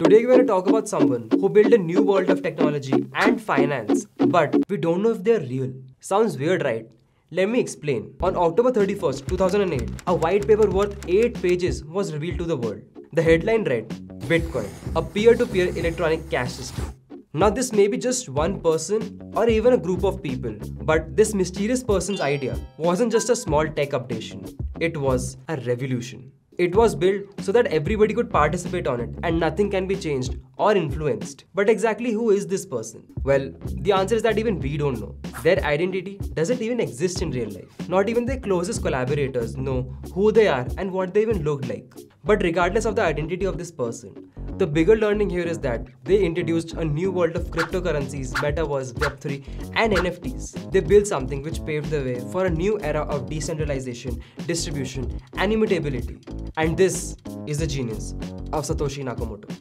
Today we're going to talk about someone who built a new world of technology and finance, but we don't know if they're real. Sounds weird, right? Let me explain. On October 31st, 2008, a white paper worth 8 pages was revealed to the world. The headline read, Bitcoin, a peer-to-peer electronic cash system. Now this may be just one person or even a group of people, but this mysterious person's idea wasn't just a small tech updation, it was a revolution. It was built so that everybody could participate on it and nothing can be changed or influenced. But exactly who is this person? Well, the answer is that even we don't know. Their identity doesn't even exist in real life. Not even their closest collaborators know who they are and what they even look like. But regardless of the identity of this person, the bigger learning here is that they introduced a new world of cryptocurrencies, metaverse, Web3 and NFTs. They built something which paved the way for a new era of decentralization, distribution and immutability. And this is the genius of Satoshi Nakamoto.